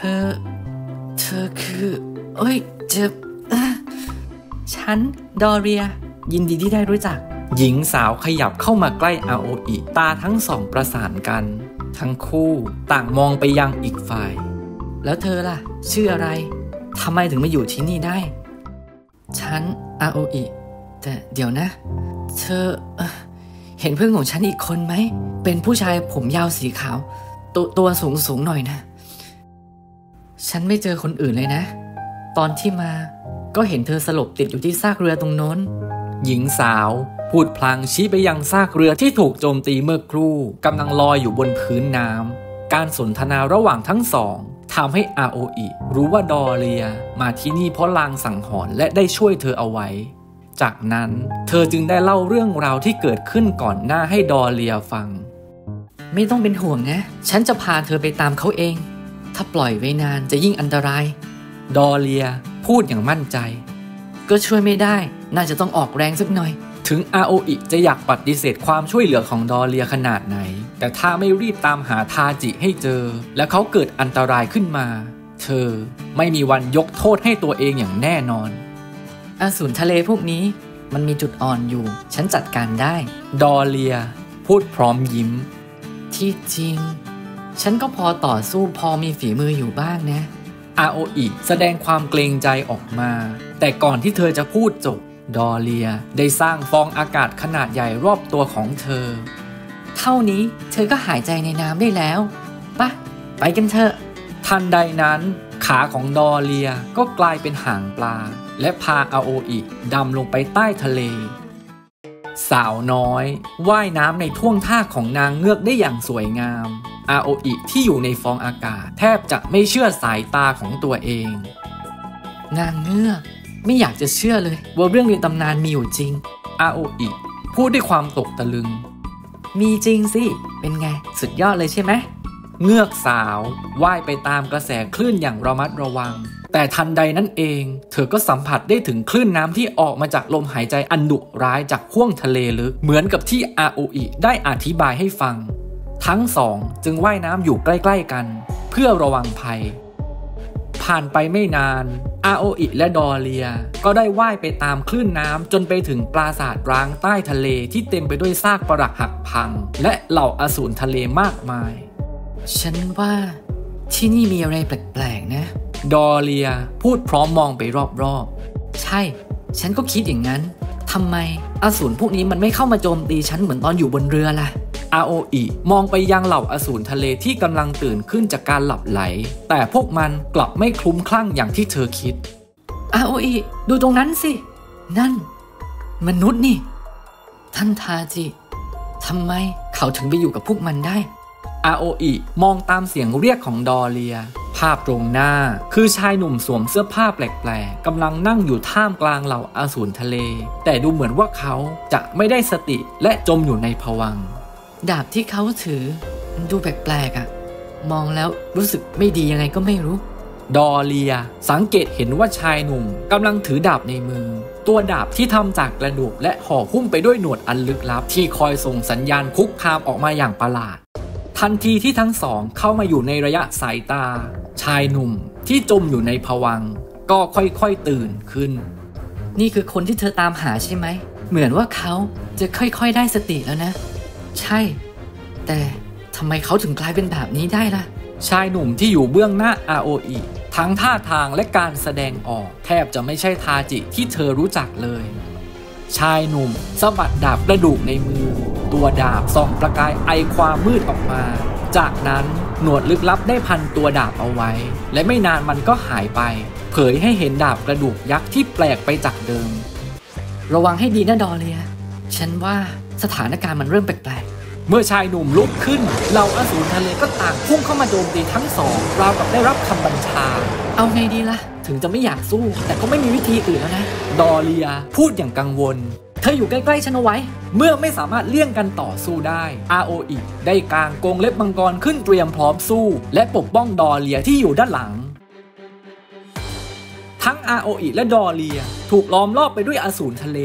เธอคือเอ้ยเจ็บฉันดอเรียยินดีที่ได้รู้จักหญิงสาวขยับเข้ามาใกล้อาโออิตาทั้งสองประสานกันทั้งคู่ต่างมองไปยังอีกฝ่ายแล้วเธอล่ะชื่ออะไรทำไมถึงมาอยู่ที่นี่ได้ฉันอาโออิแต่เดี๋ยวนะเธอเห็นเพื่อนของฉันอีกคนไหมเป็นผู้ชายผมยาวสีขาวตัวสูงหน่อยนะฉันไม่เจอคนอื่นเลยนะตอนที่มาก็เห็นเธอสลบติดอยู่ที่ซากเรือตรงโน้นหญิงสาวพูดพลางชี้ไปยังซากเรือที่ถูกโจมตีเมื่อครู่กำลังลอยอยู่บนพื้นน้ำการสนทนาระหว่างทั้งสองทำให้อาโออิรู้ว่าดอเรียมาที่นี่เพราะลางสังหรณ์และได้ช่วยเธอเอาไว้จากนั้นเธอจึงได้เล่าเรื่องราวที่เกิดขึ้นก่อนหน้าให้ดอเรียฟังไม่ต้องเป็นห่วงนะฉันจะพาเธอไปตามเขาเองถ้าปล่อยไว้นานจะยิ่งอันตรายดอเรียพูดอย่างมั่นใจก็ช่วยไม่ได้น่าจะต้องออกแรงสักหน่อยถึงอาโออิจะอยากปฏิเสธความช่วยเหลือของดอเรียขนาดไหนแต่ถ้าไม่รีบตามหาทาจิให้เจอและเขาเกิดอันตรายขึ้นมาเธอไม่มีวันยกโทษให้ตัวเองอย่างแน่นอนอสูรทะเลพวกนี้มันมีจุดอ่อนอยู่ฉันจัดการได้ดอเรียพูดพร้อมยิ้มที่จริงฉันก็พอต่อสู้พอมีฝีมืออยู่บ้างนะอาโออิแสดงความเกรงใจออกมาแต่ก่อนที่เธอจะพูดจบดอเรียได้สร้างฟองอากาศขนาดใหญ่รอบตัวของเธอเท่านี้เธอก็หายใจในน้ำได้แล้วปะไปกันเถอะทันใดนั้นขาของดอเรียก็กลายเป็นหางปลาและพาอาโออิดำลงไปใต้ทะเลสาวน้อยว่ายน้ำในท่วงท่าของนางเงือกได้อย่างสวยงามอาโออิที่อยู่ในฟองอากาศแทบจะไม่เชื่อสายตาของตัวเองนางเงือกไม่อยากจะเชื่อเลยว่าเรื่องในตำนานมีอยู่จริงอาโออิพูดด้วยความตกตะลึงมีจริงสิเป็นไงสุดยอดเลยใช่ไหมเงือกสาวว่ายไปตามกระแสคลื่นอย่างระมัดระวังแต่ทันใดนั้นเองเธอก็สัมผัสได้ถึงคลื่นน้ำที่ออกมาจากลมหายใจอันดุร้ายจากห้วงทะเลลึกเหมือนกับที่อาโออิได้อธิบายให้ฟังทั้งสองจึงว่ายน้ำอยู่ใกล้ๆกันเพื่อระวังภัยผ่านไปไม่นานอาโออิและดอเรียก็ได้ว่ายไปตามคลื่นน้ำจนไปถึงปราสาทร้างใต้ทะเลที่เต็มไปด้วยซากปรักหักพังและเหล่าอสูรทะเลมากมายฉันว่าที่นี่มีอะไรแปลกๆนะดอเรียพูดพร้อมมองไปรอบๆใช่ฉันก็คิดอย่างนั้นทำไมอสูรพวกนี้มันไม่เข้ามาโจมตีฉันเหมือนตอนอยู่บนเรือล่ะอาโออิมองไปยังเหล่าอสูรทะเลที่กำลังตื่นขึ้นจากการหลับไหลแต่พวกมันกลับไม่คลุ้มคลั่งอย่างที่เธอคิดอาโออิดูตรงนั้นสินั่นมนุษย์นี่ท่านทาจิทำไมเขาถึงไปอยู่กับพวกมันได้อาโออิมองตามเสียงเรียกของดอเรียภาพตรงหน้าคือชายหนุ่มสวมเสื้อผ้าแปลกๆกำลังนั่งอยู่ท่ามกลางเหล่าอสูรทะเลแต่ดูเหมือนว่าเขาจะไม่ได้สติและจมอยู่ในภวังค์ดาบที่เขาถือดูแปลกๆอ่ะมองแล้วรู้สึกไม่ดียังไงก็ไม่รู้ดอเรียสังเกตเห็นว่าชายหนุ่มกำลังถือดาบในมือตัวดาบที่ทำจากกระดูกและห่อหุ้มไปด้วยหนวดอันลึกลับที่คอยส่งสัญญาณคุกคามออกมาอย่างประหลาดทันทีที่ทั้งสองเข้ามาอยู่ในระยะสายตาชายหนุ่มที่จมอยู่ในภวังค์ก็ค่อยๆตื่นขึ้นนี่คือคนที่เธอตามหาใช่ไหมเหมือนว่าเขาจะค่อยๆได้สติแล้วนะใช่แต่ทำไมเขาถึงกลายเป็นแบบนี้ได้ล่ะชายหนุ่มที่อยู่เบื้องหน้าอาโออิทั้งท่าทางและการแสดงออกแทบจะไม่ใช่ทาจิที่เธอรู้จักเลยชายหนุ่มสะบัดดาบกระดูกในมือตัวดาบส่องประกายไอความมืดออกมาจากนั้นหนวดลึกลับได้พันตัวดาบเอาไว้และไม่นานมันก็หายไปเผยให้เห็นดาบกระดูกยักษ์ที่แปลกไปจากเดิมระวังให้ดีนะดอเรียฉันว่าสถานการณ์มันเริ่มแปลกๆเมื่อชายหนุ่มลุกขึ้นเหล่าอสูรทะเลก็ต่างพุ่งเข้ามาโจมตีทั้งสองราวกับได้รับคำบัญชาเอาไงดีล่ะถึงจะไม่อยากสู้แต่ก็ไม่มีวิธีอื่นแล้วนะดอเรียพูดอย่างกังวลเธออยู่ใกล้ๆฉันเอาไว้เมื่อไม่สามารถเลี่ยงกันต่อสู้ได้อาโออิได้กางกรงเล็บมังกรขึ้นเตรียมพร้อมสู้และปกป้องดอเรียที่อยู่ด้านหลังทั้งอาโออิและดอเรียถูกล้อมรอบไปด้วยอสูรทะเล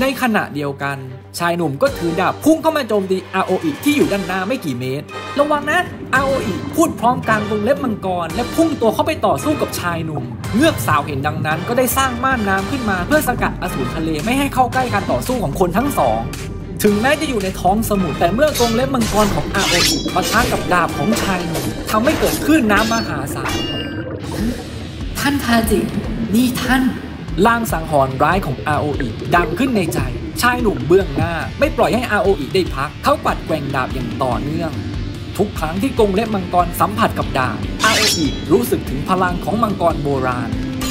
ในขณะเดียวกัน ชายหนุ่มก็ถือดาบพุ่งเข้ามาโจมตีอาโออิที่อยู่ด้านหน้าไม่กี่เมตรระวังนะอาโออิพูดพร้อมกันวงเล็บมังกรและพุ่งตัวเข้าไปต่อสู้กับชายหนุ่มเงือกสาวเห็นดังนั้นก็ได้สร้างม่านน้ำขึ้นมาเพื่อสกัดอสูรทะเลไม่ให้เข้าใกล้การต่อสู้ของคนทั้งสองถึงแม้จะอยู่ในท้องสมุทรแต่เมื่อกรงเล็บมังกรของอาโออิปะทะกับดาบของชายหนุ่มทำให้เกิดคลื่นน้ำมหาศาลท่านทาจินี่ท่านล่างสังหรณ์ร้ายของอาโออิดังขึ้นในใจชายหนุ่มเบื้องหน้าไม่ปล่อยให้อาโออิได้พักเขากวัดแกว่งดาบอย่างต่อเนื่องทุกครั้งที่กรงเล็บมังกรสัมผัสกับดาบอาโออิรู้สึกถึงพลังของมังกรโบราณ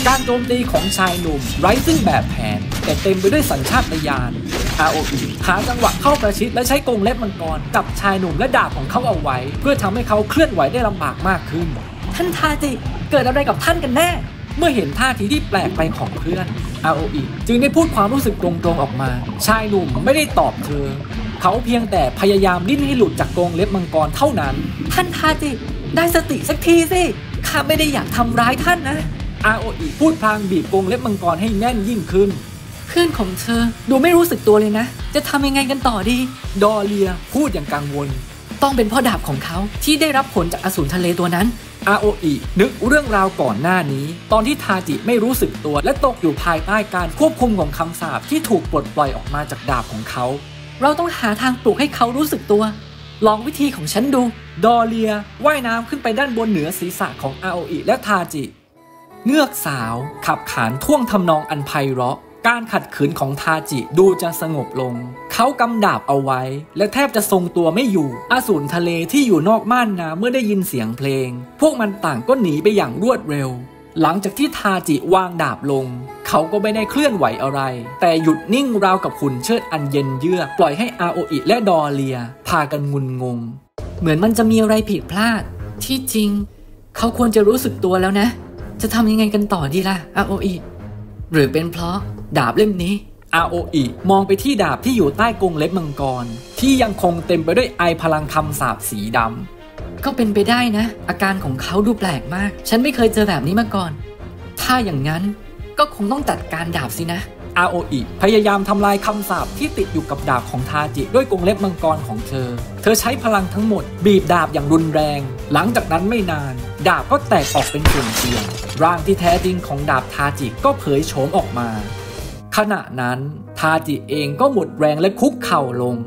การโจมตีของชายหนุ่มไร้ซึ่งแบบแผนแต่เต็มไปด้วยสัญชาตญาณอาโออิหาจังหวะเข้าประชิดและใช้กรงเล็บมังกรจับชายหนุ่มและดาบของเขาเอาไว้เพื่อทำให้เขาเคลื่อนไหวได้ลำบากมากขึ้นท่านทาจิเกิดอะไรกับท่านกันแน่เมื่อเห็นท่าทีที่แปลกไปของเพื่อนอาโออิจึงได้พูดความรู้สึกตรงๆออกมาชายหนุ่มไม่ได้ตอบเธอเขาเพียงแต่พยายามดิ้นให้หลุดจากกรงเล็บมังกรเท่านั้นท่านทาจิได้สติสักทีสิข้าไม่ได้อยากทำร้ายท่านนะอาโออิพูดพลางบีบกรงเล็บมังกรให้แน่นยิ่งขึ้นเพื่อนของเธอดูไม่รู้สึกตัวเลยนะจะทำยังไงกันต่อดีดอเลียพูดอย่างกังวลต้องเป็นพ่อดาบของเขาที่ได้รับผลจากอสูรทะเลตัวนั้นอาโออินึกเรื่องราวก่อนหน้านี้ตอนที่ทาจิไม่รู้สึกตัวและตกอยู่ภายใต้การควบคุมของคำสาปที่ถูกปลดปล่อยออกมาจากดาบของเขาเราต้องหาทางปลุกให้เขารู้สึกตัวลองวิธีของฉันดูดอเลียว่ายน้ำขึ้นไปด้านบนเหนือศีรษะของอาโออิและทาจิเงือกสาวขับขานท่วงทำนองอันไพเราะการขัดขืนของทาจิดูจะสงบลงเขากำดาบเอาไว้และแทบจะทรงตัวไม่อยู่อสูรทะเลที่อยู่นอกม่านน้ำเมื่อได้ยินเสียงเพลงพวกมันต่างก็หนีไปอย่างรวดเร็วหลังจากที่ทาจิวางดาบลงเขาก็ไม่ได้เคลื่อนไหวอะไรแต่หยุดนิ่งราวกับหุ่นเชิดอันเย็นเยือกปล่อยให้อาโออิและดอเลียพากันงุนงงเหมือนมันจะมีอะไรผิดพลาดที่จริงเขาควรจะรู้สึกตัวแล้วนะจะทำยังไงกันต่อดีล่ะอาโออิหรือเป็นเพราะดาบเล่มนี้อาโออิมองไปที่ดาบที่อยู่ใต้กรงเล็บมังกรที่ยังคงเต็มไปด้วยไอพลังคำสาปสีดำก็เป็นไปได้นะอาการของเขาดูแปลกมากฉันไม่เคยเจอแบบนี้มาก่อนถ้าอย่างนั้นก็คงต้องจัดการดาบสินะอาโออิพยายามทำลายคำสาปที่ติดอยู่กับดาบของทาจิด้วยกรงเล็บมังกรของเธอใช้พลังทั้งหมดบีบดาบอย่างรุนแรงหลังจากนั้นไม่นานดาบก็แตกออกเป็นส่วนเสียงร่างที่แท้จริงของดาบทาจิก็เผยโฉมออกมาขณะนั้นทาจิเองก็หมดแรงและคุกเข่าลง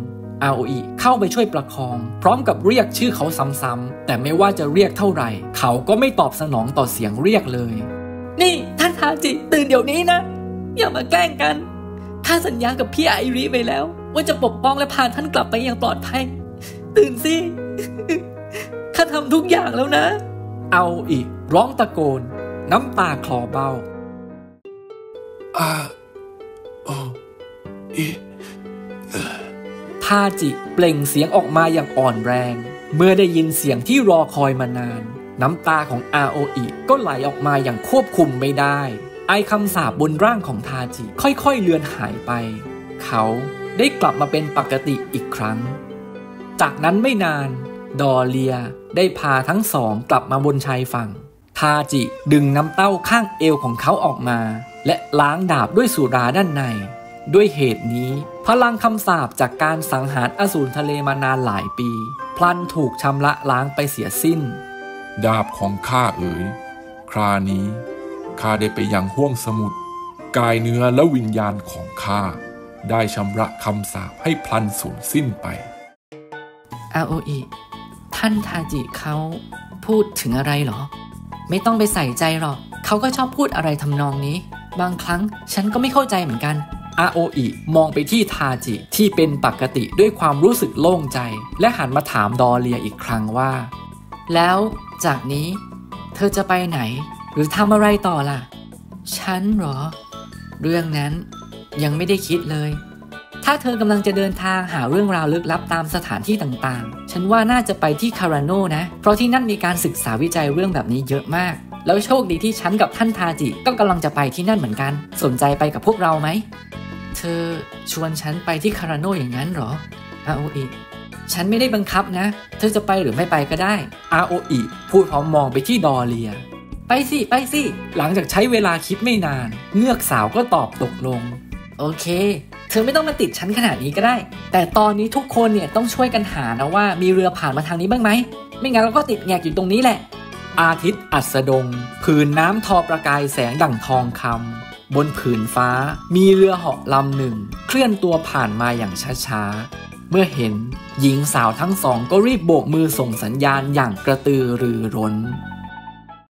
อาโออิเข้าไปช่วยประคองพร้อมกับเรียกชื่อเขาซ้ำๆแต่ไม่ว่าจะเรียกเท่าไหร่เขาก็ไม่ตอบสนองต่อเสียงเรียกเลยนี่ท่านทาจิตื่นเดี๋ยวนี้นะอย่ามาแกล้งกันข้าสัญญากับพี่ไอริไปแล้วว่าจะปกป้องและพาท่านกลับไปอย่างปลอดภัยตื่นสิข้าทำทุกอย่างแล้วนะอาโออิร้องตะโกนน้ำตาคลอเบ้าทาจิเปล่งเสียงออกมาอย่างอ่อนแรงเมื่อได้ยินเสียงที่รอคอยมานานน้ำตาของอาโออิก็ไหลออกมาอย่างควบคุมไม่ได้ไอคำสาบบนร่างของทาจิค่อยๆเลือนหายไปเขาได้กลับมาเป็นปกติอีกครั้งจากนั้นไม่นานดอเลียได้พาทั้งสองกลับมาบนชายฝั่งทาจิดึงน้ำเต้าข้างเอวของเขาออกมาและล้างดาบด้วยสุราด้านในด้วยเหตุนี้พลังคำสาปจากการสังหารอสูรทะเลมานานหลายปีพลันถูกชำระล้างไปเสียสิ้นดาบของข้าเอ๋ยครานี้ข้าได้ไปยังห้วงสมุทรกายเนื้อและวิญญาณของข้าได้ชำระคำสาปให้พลันสูญสิ้นไปอาโออิท่านทาจิเขาพูดถึงอะไรหรอไม่ต้องไปใส่ใจหรอกเขาก็ชอบพูดอะไรทำนองนี้บางครั้งฉันก็ไม่เข้าใจเหมือนกันอาโออิมองไปที่ทาจิที่เป็นปกติด้วยความรู้สึกโล่งใจและหันมาถามดอเลียอีกครั้งว่าแล้วจากนี้เธอจะไปไหนหรือทำอะไรต่อล่ะฉันหรอเรื่องนั้นยังไม่ได้คิดเลยถ้าเธอกำลังจะเดินทางหาเรื่องราวลึกลับตามสถานที่ต่างๆฉันว่าน่าจะไปที่คาราโน่นะเพราะที่นั่นมีการศึกษาวิจัยเรื่องแบบนี้เยอะมากแล้วโชคดีที่ฉันกับท่านทาจิก็กำลังจะไปที่นั่นเหมือนกันสนใจไปกับพวกเราไหมเธอชวนฉันไปที่คาราโน่อย่างนั้นหรออาโออิฉันไม่ได้บังคับนะเธอจะไปหรือไม่ไปก็ได้อาโออิพูดพร้อมมองไปที่ดอเลียไปสิไปสิหลังจากใช้เวลาคิดไม่นานเงือกสาวก็ตอบตกลงโอเค เธอไม่ต้องมาติดชั้นขนาดนี้ก็ได้แต่ตอนนี้ทุกคนเนี่ยต้องช่วยกันหานะว่ามีเรือผ่านมาทางนี้บ้างไหมไม่งั้นเราก็ติดแงกอยู่ตรงนี้แหละอาทิตย์อัสดงผืนน้ำทอประกายแสงดั่งทองคำบนผืนฟ้ามีเรือเหาะลำหนึ่งเคลื่อนตัวผ่านมาอย่างช้าๆเมื่อเห็นหญิงสาวทั้งสองก็รีบโบกมือส่งสัญญาณอย่างกระตือรือร้น